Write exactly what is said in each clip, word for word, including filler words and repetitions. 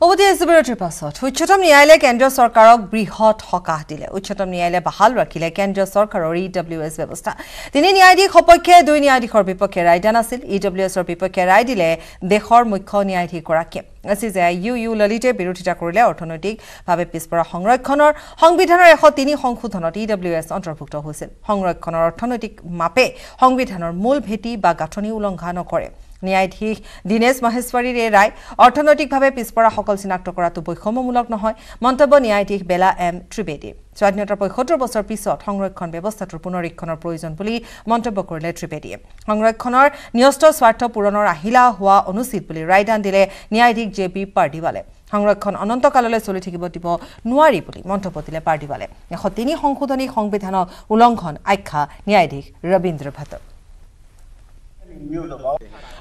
Odia Zubir Pasot, Uchotom Niale Kendros or Karok Brihot Hokatile, Uchotom Niale Bahal Rakile Kendros or Karori E W S Bebosta. The Niniadi Hopoke, Duniadi Horpipoke, Idanasil, E W S or Pipoke, Idile, the Hormukoni Idi Koraki. This is a U U Lolite, Birutita Corilla, Autonotic, Pabepispora Hongroy Connor, Hongbitana Hotini Hongkutonot, E W S Entrepukto Hussein, Hongroy Connor, Autonotic Mape, Hongbitanor Mul Peti, Bagatoni Ulongano Kore. ন্যায়াধীশ দিনেশ মহেশ্বৰী ৰায় অৰ্থনৈতিকভাৱে পিছপৰা সকল চিনাক্ত কৰাটো বৈষম্যমূলক নহয় মন্তব্য ন্যায়াধীশ বেলা এম ত্ৰিবেদী স্বাধীনতাৰ পঁয়সত্তৰ বছৰ পিছত সংৰক্ষণ ব্যৱস্থাটোৰ পুনৰীক্ষণৰ প্ৰয়োজন বুলি মন্তব্য কৰিলে ত্ৰিবেদীয়ে সংৰক্ষণৰ নিয়ষ্ট স্বাৰ্থ পূৰণৰ আহিলা হোৱা অনুচিত বুলি ৰায়দান দিলে ন্যায়াধীশ জেপি পাৰ্ডিৱালে সংৰক্ষণ অনন্তকাললৈ চলি থাকিব দিব নোৱাৰি বুলি মন্তব্য দিলে পাৰ্ডিৱালে এশ তিনি সংশোধনী সংবিধানৰ উলংঘন আখ্যা ন্যায়াধীশ ৰবীন্দ্ৰ ভাট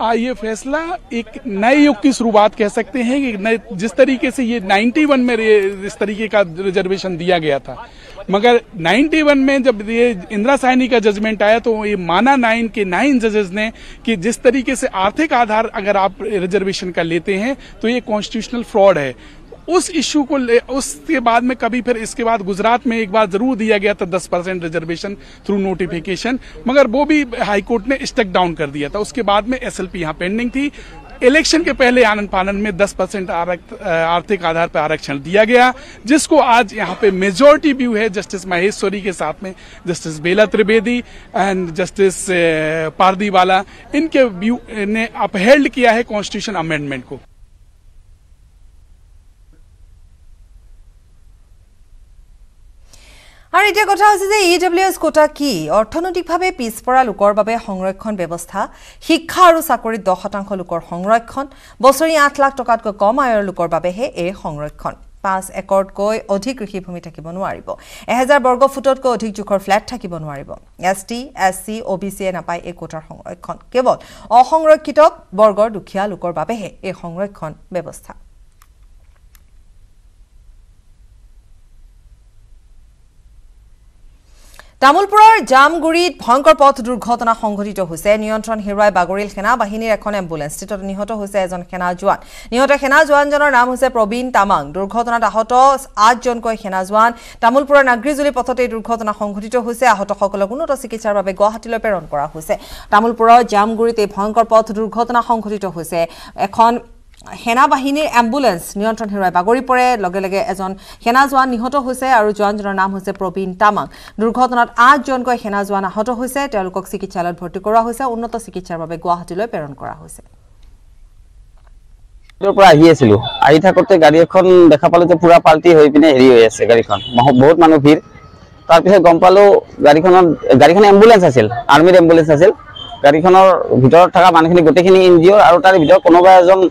आ, ये फैसला एक नए युग की शुरुआत कह सकते हैं कि जिस तरीके से ये इक्यानवे में इस तरीके का रिजर्वेशन दिया गया था मगर इक्यानवे में जब ये इंदिरा साहनी का जजमेंट आया तो ये माना नाइन के नाइन जजेस ने कि जिस तरीके से आर्थिक आधार अगर आप रिजर्वेशन का लेते हैं तो ये कॉन्स्टिट्यूशनल फ्रॉड है उस इश्यू को ले उसके बाद में कभी फिर इसके बाद गुजरात में एक बार जरूर दिया गया था दस परसेंट रिजर्वेशन थ्रू नोटिफिकेशन मगर वो भी हाईकोर्ट ने स्टेक डाउन कर दिया था उसके बाद में एस एल पी यहाँ पेंडिंग थी इलेक्शन के पहले आनंद फानन में दस परसेंट आर्थिक आधार पर आरक्षण दिया गया जिसको आज यहाँ पे मेजॉरिटी व्यू है जस्टिस महेश्वरी के साथ में justice Bela Trivedi and justice Pardiwala इनके व्यू ने अपहेल्ड किया है कॉन्स्टिट्यूशन अमेंडमेंट को আর এটা কথা আছে যে ই ডব্লিউ এস কোটা কি অর্থনৈতিকভাবে পিছপৰা লোকৰ বাবে সংৰক্ষণ ব্যৱস্থা শিক্ষা আৰু চাকৰি দহ শতাংশ লোকৰ সংৰক্ষণ বছৰি আঠ লাখ টকাতকৈ কম আয়ৰ লোকৰ বাবে হে এই সংৰক্ষণ পাঁচ একৰতকৈ অধিক কৃষিভূমি থাকিব নোৱাৰিব এক হাজাৰ বৰ্গ ফুটতকৈ অধিক জুখৰ ফ্ল্যাট থাকিব নোৱাৰিব S T S C O B C A নাপায় এই কোটাৰ সংৰক্ষণ কেৱল অসংৰক্ষিত বৰ্গৰ দুখীয়া লোকৰ বাবে হে এই সংৰক্ষণ ব্যৱস্থা Tamulpur, Jamgurit, Hongkor Pot, Durghotona, Hongkorito, Hussein, Yontron, Hirai, Bagoril, Hena, Bahini, Econ Ambulance, Tito Nihoto, Hussein, on Henajuan, Nihota Henajuan, John, Ramuse, Probin, Tamang, Durghotona, Hotos, Adjonko, Henajuan, Tamulpur, and Agrizuli Potate, Durghotona, Hongkorito, Hussein, Hoto Hokolaguno, Sikara, Bego, Hatiloperon, Kora Hussein, Tamulpur, Jamgurit, Hongkor Pot, Durghotona, Hongkorito, Hussein, Econ. Hena Bahini ambulance, Nyontron Hirai Bagori Pore, Logelege as on Henazwan, Nihoto Huse, Arujan, Jonam Huse, Probin Tamang, Durkotanat, Ajon Go Henazwana, Hoto Huse, Telkok Siki Chalan, Porticora Huse, Unoto Siki Charabe Guatilo, Peron Cora Huse. Yes, you. I take the Gariacon, the couple of the Pura Party, who have been a U S Garicon. Both Manupir, Tapi Gompalo, Garicon, Garicon ambulance as well, army ambulance as well, Garicon, Vidor Takaman, go taking in your outer Vidor, Conova.